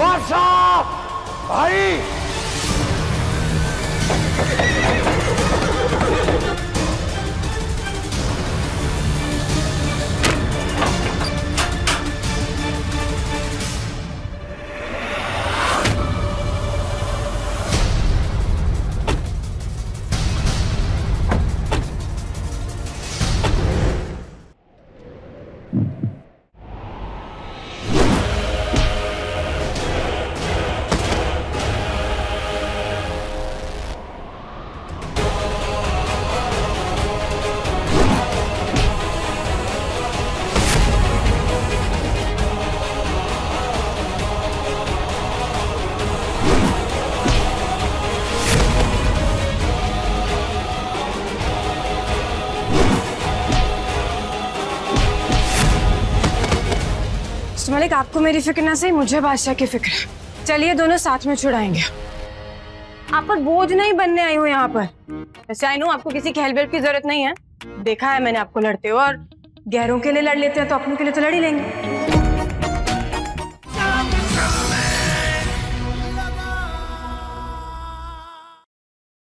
Badshah， 来！मलिक, आपको मेरी फिक्र ना सही, मुझे बादशाह की फिक्र है। चलिए दोनों साथ में छुड़ाएंगे। आप पर बोझ नहीं बनने आई हूँ यहाँ पर। वैसे आई नो आपको किसी की हेल्प की जरूरत नहीं है, देखा है मैंने आपको लड़ते हो, और गैरों के लिए लड़ लेते हैं तो अपनों के लिए तो लड़ ही लेंगे।